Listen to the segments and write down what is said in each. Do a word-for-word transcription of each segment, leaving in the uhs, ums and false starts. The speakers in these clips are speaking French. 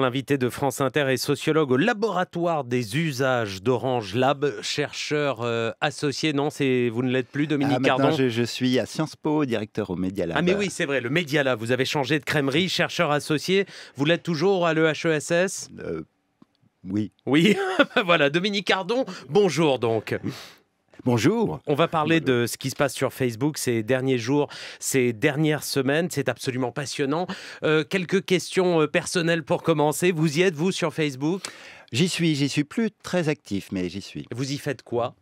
L'invité de France Inter est sociologue au laboratoire des usages d'Orange Lab, chercheur euh, associé. Non, vous ne l'êtes plus, Dominique ah, Cardon. Je, je suis à Sciences Po, directeur au Médialab. Ah mais oui, c'est vrai, le Médialab. Vous avez changé de crèmerie, chercheur associé. Vous l'êtes toujours à l'E H E S S euh, Oui. Oui, voilà, Dominique Cardon, bonjour donc. Bonjour. On va parler Bonjour. de ce qui se passe sur Facebook ces derniers jours, ces dernières semaines. C'est absolument passionnant. Euh, quelques questions personnelles pour commencer. Vous y êtes, vous, sur Facebook ? J'y suis, j'y suis plus très actif, mais j'y suis. Vous y faites quoi ?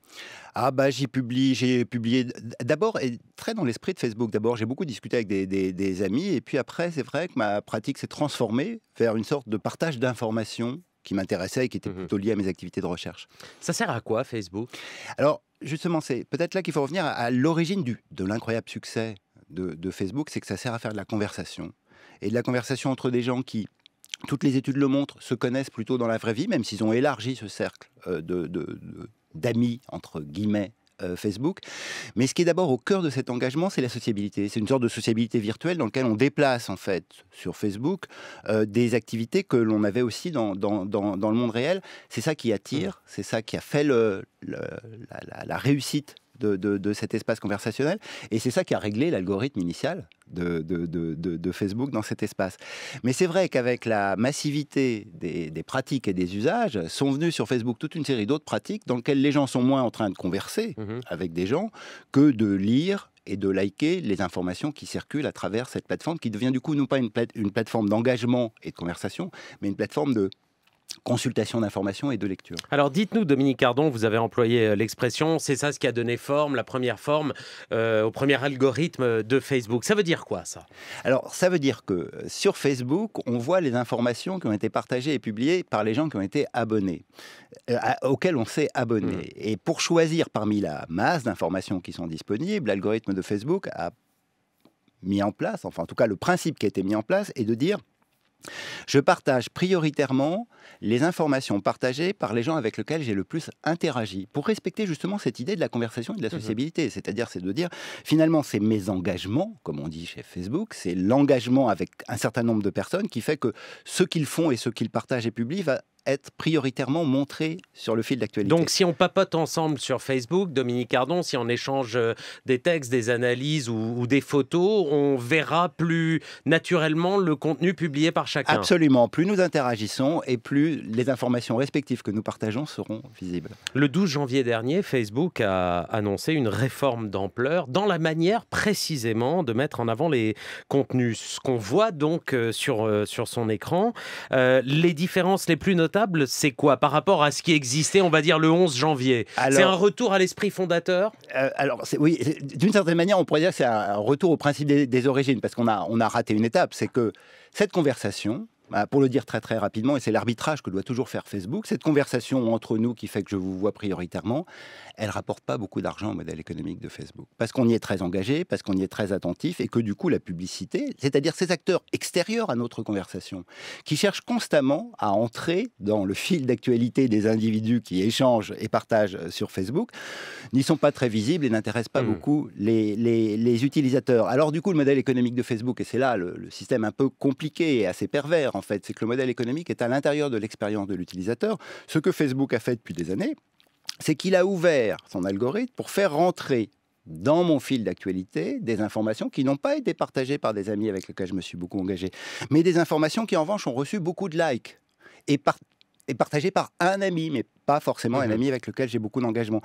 Ah bah j'y publie, j'ai publié d'abord, et très dans l'esprit de Facebook, d'abord j'ai beaucoup discuté avec des, des, des amis, et puis après c'est vrai que ma pratique s'est transformée vers une sorte de partage d'informations qui m'intéressait et qui était plutôt lié à mes activités de recherche. Ça sert à quoi, Facebook ? Alors, justement, c'est peut-être là qu'il faut revenir à, à l'origine du, de l'incroyable succès de, de Facebook, c'est que ça sert à faire de la conversation. Et de la conversation entre des gens qui, toutes les études le montrent, se connaissent plutôt dans la vraie vie, même s'ils ont élargi ce cercle euh, de, de, de, d'amis, entre guillemets, euh, Facebook. Mais ce qui est d'abord au cœur de cet engagement, c'est la sociabilité. C'est une sorte de sociabilité virtuelle dans laquelle on déplace, en fait, sur Facebook, euh, des activités que l'on avait aussi dans, dans, dans, dans le monde réel. C'est ça qui attire, c'est ça qui a fait le... Le, la, la, la réussite de, de, de cet espace conversationnel. Et c'est ça qui a réglé l'algorithme initial de, de, de, de, de Facebook dans cet espace. Mais c'est vrai qu'avec la massivité des, des pratiques et des usages, sont venues sur Facebook toute une série d'autres pratiques dans lesquelles les gens sont moins en train de converser mmh. avec des gens que de lire et de liker les informations qui circulent à travers cette plateforme qui devient du coup non pas une, plate une plateforme d'engagement et de conversation, mais une plateforme de consultation d'informations et de lecture. Alors dites-nous, Dominique Cardon, vous avez employé l'expression, c'est ça ce qui a donné forme, la première forme, euh, au premier algorithme de Facebook. Ça veut dire quoi, ça ? Alors ça veut dire que sur Facebook, on voit les informations qui ont été partagées et publiées par les gens qui ont été abonnés, euh, à, auxquels on s'est abonné. Mmh. Et pour choisir parmi la masse d'informations qui sont disponibles, l'algorithme de Facebook a mis en place, enfin en tout cas le principe qui a été mis en place est de dire: je partage prioritairement les informations partagées par les gens avec lesquels j'ai le plus interagi, pour respecter justement cette idée de la conversation et de la sociabilité. C'est-à-dire, c'est de dire, finalement, c'est mes engagements, comme on dit chez Facebook, c'est l'engagement avec un certain nombre de personnes qui fait que ce qu'ils font et ce qu'ils partagent et publient va être prioritairement montré sur le fil d'actualité. Donc si on papote ensemble sur Facebook, Dominique Cardon, si on échange des textes, des analyses ou, ou des photos, on verra plus naturellement le contenu publié par chacun. Absolument. Plus nous interagissons et plus les informations respectives que nous partageons seront visibles. Le douze janvier dernier, Facebook a annoncé une réforme d'ampleur dans la manière précisément de mettre en avant les contenus. Ce qu'on voit donc sur, sur son écran, euh, les différences les plus notables, c'est quoi par rapport à ce qui existait, on va dire, le onze janvier? C'est un retour à l'esprit fondateur. euh, Alors oui, d'une certaine manière, on pourrait dire que c'est un retour au principe des, des origines, parce qu'on a, on a raté une étape, c'est que cette conversation, pour le dire très très rapidement, et c'est l'arbitrage que doit toujours faire Facebook, cette conversation entre nous qui fait que je vous vois prioritairement, elle ne rapporte pas beaucoup d'argent au modèle économique de Facebook. Parce qu'on y est très engagé, parce qu'on y est très attentif, et que du coup la publicité, c'est-à-dire ces acteurs extérieurs à notre conversation, qui cherchent constamment à entrer dans le fil d'actualité des individus qui échangent et partagent sur Facebook, n'y sont pas très visibles et n'intéressent pas [S2] Mmh. [S1] Beaucoup les, les, les utilisateurs. Alors du coup le modèle économique de Facebook, et c'est là le, le système un peu compliqué et assez pervers, en fait, c'est que le modèle économique est à l'intérieur de l'expérience de l'utilisateur. Ce que Facebook a fait depuis des années, c'est qu'il a ouvert son algorithme pour faire rentrer dans mon fil d'actualité des informations qui n'ont pas été partagées par des amis avec lesquels je me suis beaucoup engagé, mais des informations qui en revanche ont reçu beaucoup de likes et, par et partagées par un ami, mais pas forcément mmh. un ami avec lequel j'ai beaucoup d'engagement.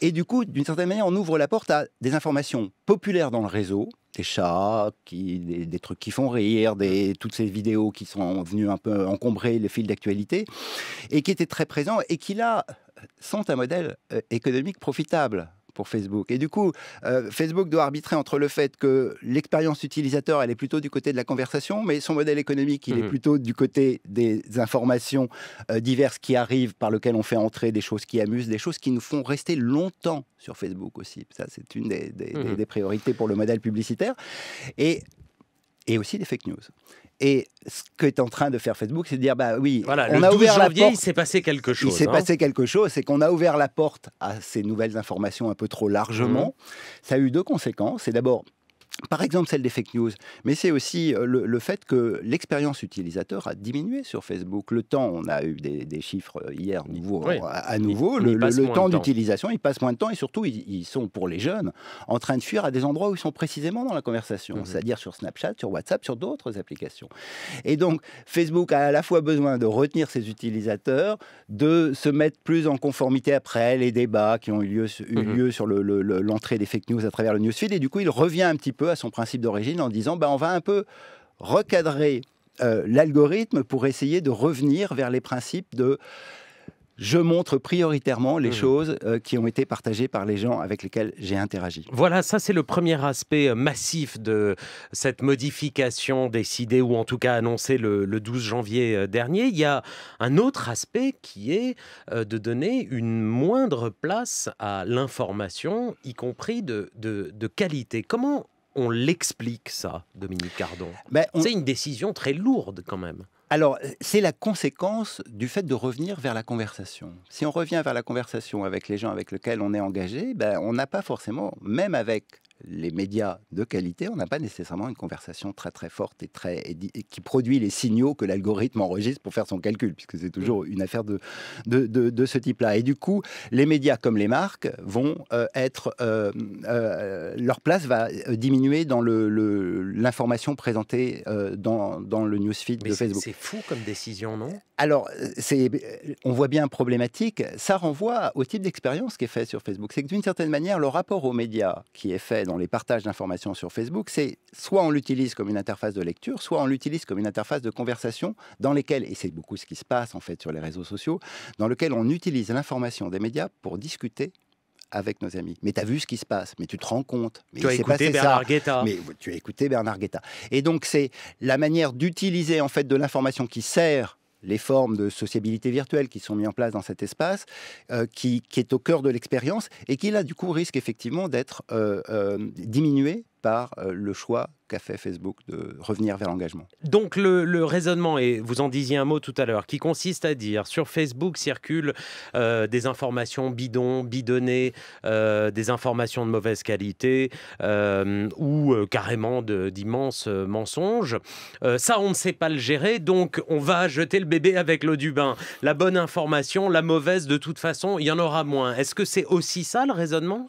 Et du coup, d'une certaine manière, on ouvre la porte à des informations populaires dans le réseau, des chats, qui, des, des trucs qui font rire, des, toutes ces vidéos qui sont venues un peu encombrer les fils d'actualité, et qui étaient très présents, et qui là sont un modèle économique profitable pour Facebook. Et du coup, euh, Facebook doit arbitrer entre le fait que l'expérience utilisateur, elle est plutôt du côté de la conversation, mais son modèle économique, il [S2] Mmh. [S1] Est plutôt du côté des informations euh, diverses qui arrivent, par lesquelles on fait entrer des choses qui amusent, des choses qui nous font rester longtemps sur Facebook aussi. Ça, c'est une des, des, [S2] Mmh. [S1] des, des priorités pour le modèle publicitaire. Et, et aussi des fake news. Et ce qu'est en train de faire Facebook, c'est de dire, bah oui, voilà, on le a ouvert janvier, la porte. Il s'est passé quelque chose. Il s'est hein. passé quelque chose, c'est qu'on a ouvert la porte à ces nouvelles informations un peu trop largement. Mmh. Ça a eu deux conséquences. C'est d'abord Par exemple, celle des fake news. Mais c'est aussi le, le fait que l'expérience utilisateur a diminué sur Facebook. Le temps, on a eu des, des chiffres hier nouveau, oui. à, à nouveau. Il, le, le, le temps d'utilisation, ils passent moins de temps et surtout, ils, ils sont, pour les jeunes, en train de fuir à des endroits où ils sont précisément dans la conversation. Mmh. C'est-à-dire sur Snapchat, sur WhatsApp, sur d'autres applications. Et donc, Facebook a à la fois besoin de retenir ses utilisateurs, de se mettre plus en conformité après les débats qui ont eu lieu, eu lieu mmh. sur le, le, le, l'entrée des fake news à travers le newsfeed. Et du coup, il revient un petit peu à son principe d'origine en disant ben, on va un peu recadrer euh, l'algorithme pour essayer de revenir vers les principes de je montre prioritairement les mmh. choses euh, qui ont été partagées par les gens avec lesquels j'ai interagi. Voilà, ça c'est le premier aspect massif de cette modification décidée ou en tout cas annoncée le, le douze janvier dernier. Il y a un autre aspect qui est euh, de donner une moindre place à l'information, y compris de, de, de qualité. Comment on l'explique ça, Dominique Cardon? Ben, on... C'est une décision très lourde quand même. Alors, c'est la conséquence du fait de revenir vers la conversation. Si on revient vers la conversation avec les gens avec lesquels on est engagé, ben, on n'a pas forcément, même avec les médias de qualité, on n'a pas nécessairement une conversation très très forte et, très, et qui produit les signaux que l'algorithme enregistre pour faire son calcul, puisque c'est toujours une affaire de, de, de, de ce type-là. Et du coup, les médias comme les marques vont euh, être... Euh, euh, leur place va diminuer dans l'information le, le, présentée euh, dans, dans le newsfeed de Facebook. C'est fou comme décision, non? Alors, on voit bien problématique. Ça renvoie au type d'expérience qui est faite sur Facebook. C'est que d'une certaine manière, le rapport aux médias qui est fait dans les partages d'informations sur Facebook, c'est soit on l'utilise comme une interface de lecture, soit on l'utilise comme une interface de conversation dans lesquelles, et c'est beaucoup ce qui se passe en fait sur les réseaux sociaux, dans lequel on utilise l'information des médias pour discuter avec nos amis. Mais tu as vu ce qui se passe, mais tu te rends compte. Mais tu as écouté Bernard Guetta. Mais tu as écouté Bernard Guetta. Et donc c'est la manière d'utiliser en fait de l'information qui sert les formes de sociabilité virtuelle qui sont mises en place dans cet espace, euh, qui, qui est au cœur de l'expérience et qui, là, du coup, risque effectivement d'être euh, euh, diminuée par euh, le choix qu'a fait Facebook de revenir vers l'engagement. Donc le, le raisonnement, et vous en disiez un mot tout à l'heure, qui consiste à dire sur Facebook circulent euh, des informations bidons, bidonnées, euh, des informations de mauvaise qualité euh, ou euh, carrément d'immenses euh, mensonges. Euh, ça, on ne sait pas le gérer, donc on va jeter le bébé avec l'eau du bain. La bonne information, la mauvaise, de toute façon, il y en aura moins. Est-ce que c'est aussi ça le raisonnement?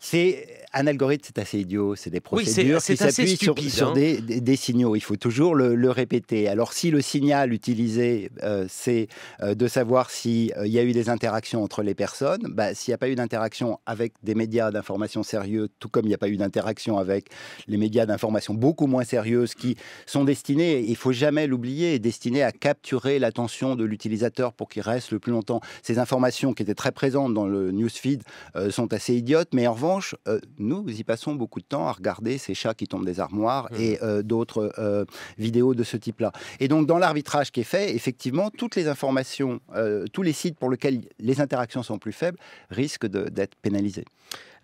C'est un algorithme, c'est assez idiot, c'est des procédures oui, qui s'appuient sur, hein. sur des, des, des signaux. Il faut toujours le, le répéter. Alors si le signal utilisé, euh, c'est euh, de savoir s'il euh, y a eu des interactions entre les personnes, bah, s'il n'y a pas eu d'interaction avec des médias d'information sérieux, tout comme il n'y a pas eu d'interaction avec les médias d'information beaucoup moins sérieuses qui sont destinés, il ne faut jamais l'oublier, destinés à capturer l'attention de l'utilisateur pour qu'il reste le plus longtemps. Ces informations qui étaient très présentes dans le newsfeed euh, sont assez idiotes, mais en revanche, Euh, nous y passons beaucoup de temps à regarder ces chats qui tombent des armoires mmh. et euh, d'autres euh, vidéos de ce type-là. Et donc, dans l'arbitrage qui est fait, effectivement, toutes les informations, euh, tous les sites pour lesquels les interactions sont plus faibles risquent d'être pénalisés.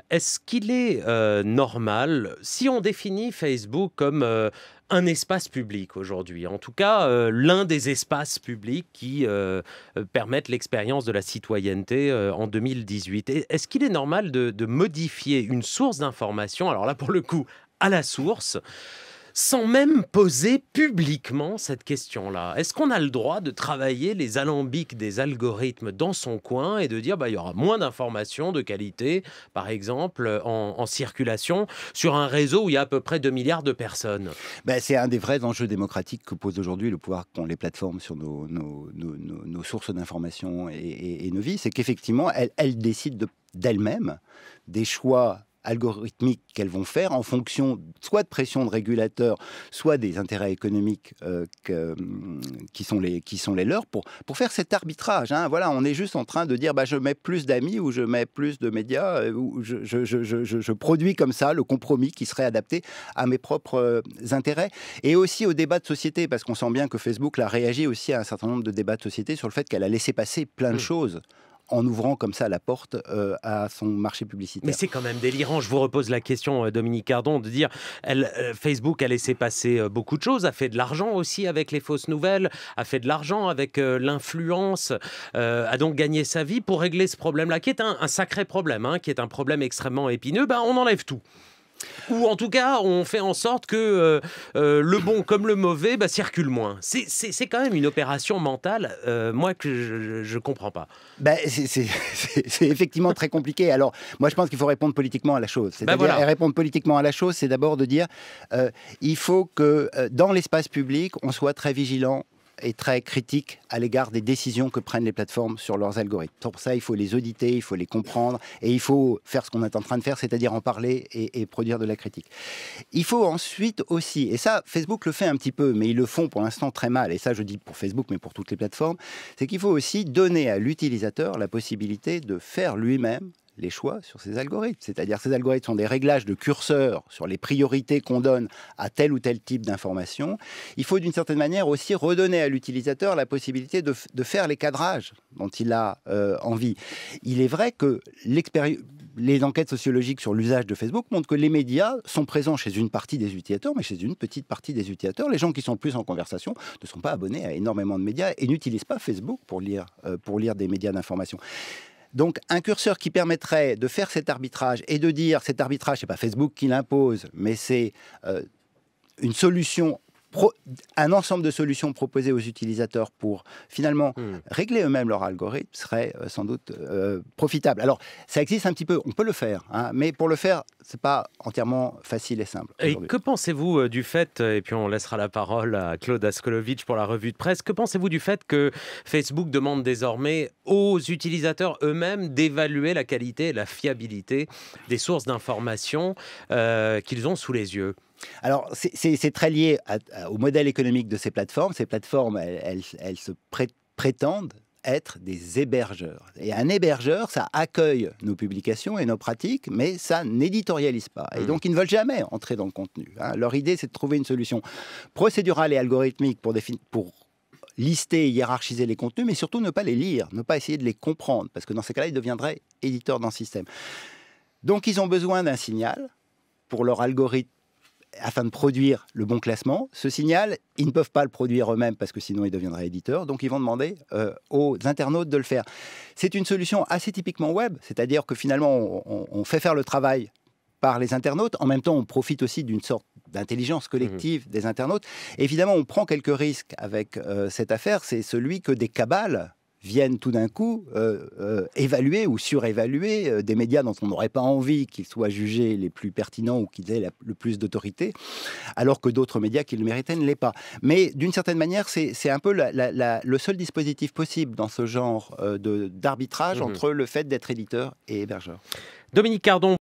Est-ce qu'il est euh, normal, si on définit Facebook comme euh, un espace public aujourd'hui, en tout cas euh, l'un des espaces publics qui euh, permettent l'expérience de la citoyenneté euh, en deux mille dix-huit, est-ce qu'il est normal de, de modifier une source d'information, alors là pour le coup à la source, sans même poser publiquement cette question-là? Est-ce qu'on a le droit de travailler les alambics des algorithmes dans son coin et de dire bah, il y aura moins d'informations de qualité, par exemple, en, en circulation, sur un réseau où il y a à peu près deux milliards de personnes? Ben, c'est un des vrais enjeux démocratiques que pose aujourd'hui le pouvoir qu'ont les plateformes sur nos, nos, nos, nos, nos sources d'informations et, et, et nos vies. C'est qu'effectivement, elles, elles décident d'elles-mêmes de, des choix algorithmiques qu'elles vont faire en fonction soit de pression de régulateurs, soit des intérêts économiques euh, que, qui, sont les, qui sont les leurs pour, pour faire cet arbitrage. Hein. Voilà, on est juste en train de dire bah, je mets plus d'amis ou je mets plus de médias ou je, je, je, je, je produis comme ça le compromis qui serait adapté à mes propres euh, intérêts et aussi au débat de société parce qu'on sent bien que Facebook là, réagit aussi à un certain nombre de débats de société sur le fait qu'elle a laissé passer plein de mmh. choses en ouvrant comme ça la porte euh, à son marché publicitaire. Mais c'est quand même délirant. Je vous repose la question, Dominique Cardon, de dire elle, euh, Facebook a laissé passer euh, beaucoup de choses, a fait de l'argent aussi avec les fausses nouvelles, a fait de l'argent avec euh, l'influence, euh, a donc gagné sa vie pour régler ce problème-là, qui est un, un sacré problème, hein, qui est un problème extrêmement épineux. Ben, on enlève tout. Ou en tout cas, on fait en sorte que euh, euh, le bon comme le mauvais bah, circule moins. C'est quand même une opération mentale, euh, moi, que je ne comprends pas. Bah, c'est effectivement très compliqué. Alors, moi, je pense qu'il faut répondre politiquement à la chose. C'est-à-dire, bah voilà. répondre politiquement à la chose, c'est d'abord de dire euh, il faut que, euh, dans l'espace public, on soit très vigilant et très critique à l'égard des décisions que prennent les plateformes sur leurs algorithmes. Pour ça, il faut les auditer, il faut les comprendre et il faut faire ce qu'on est en train de faire, c'est-à-dire en parler et, et produire de la critique. Il faut ensuite aussi, et ça, Facebook le fait un petit peu, mais ils le font pour l'instant très mal, et ça je dis pour Facebook, mais pour toutes les plateformes, c'est qu'il faut aussi donner à l'utilisateur la possibilité de faire lui-même les choix sur ces algorithmes. C'est-à-dire ces algorithmes sont des réglages de curseurs sur les priorités qu'on donne à tel ou tel type d'information. Il faut d'une certaine manière aussi redonner à l'utilisateur la possibilité de, de faire les cadrages dont il a euh, envie. Il est vrai que l'expérience... Les enquêtes sociologiques sur l'usage de Facebook montrent que les médias sont présents chez une partie des utilisateurs, mais chez une petite partie des utilisateurs. Les gens qui sont plus en conversation ne sont pas abonnés à énormément de médias et n'utilisent pas Facebook pour lire, euh, pour lire des médias d'information. Donc un curseur qui permettrait de faire cet arbitrage et de dire cet arbitrage, ce n'est pas Facebook qui l'impose, mais c'est euh, une solution, pro, un ensemble de solutions proposées aux utilisateurs pour finalement mmh. régler eux-mêmes leur algorithme serait euh, sans doute euh, profitable. Alors ça existe un petit peu, on peut le faire, hein, mais pour le faire, ce n'est pas entièrement facile et simple. Et que pensez-vous euh, du fait, et puis on laissera la parole à Claude Askolovic pour la revue de presse, que pensez-vous du fait que Facebook demande désormais aux utilisateurs eux-mêmes d'évaluer la qualité et la fiabilité des sources d'information euh, qu'ils ont sous les yeux? Alors, c'est très lié à, à, au modèle économique de ces plateformes. Ces plateformes, elles, elles, elles se pré prétendent être des hébergeurs. Et un hébergeur, ça accueille nos publications et nos pratiques, mais ça n'éditorialise pas. Et donc, ils ne veulent jamais entrer dans le contenu. Hein. Leur idée, c'est de trouver une solution procédurale et algorithmique pour définir... Pour lister et hiérarchiser les contenus, mais surtout ne pas les lire, ne pas essayer de les comprendre, parce que dans ces cas-là, ils deviendraient éditeurs d'un système. Donc, ils ont besoin d'un signal pour leur algorithme afin de produire le bon classement. Ce signal, ils ne peuvent pas le produire eux-mêmes parce que sinon ils deviendraient éditeurs, donc ils vont demander euh, aux internautes de le faire. C'est une solution assez typiquement web, c'est-à-dire que finalement, on, on fait faire le travail par les internautes. En même temps, on profite aussi d'une sorte d'intelligence collective mmh. des internautes. Et évidemment, on prend quelques risques avec euh, cette affaire. C'est celui que des cabales viennent tout d'un coup euh, euh, évaluer ou surévaluer euh, des médias dont on n'aurait pas envie qu'ils soient jugés les plus pertinents ou qu'ils aient la, le plus d'autorité, alors que d'autres médias qui le méritaient ne l'est pas. Mais d'une certaine manière, c'est un peu la, la, la, le seul dispositif possible dans ce genre euh, de d'arbitrage mmh. entre le fait d'être éditeur et hébergeur. Dominique Cardon.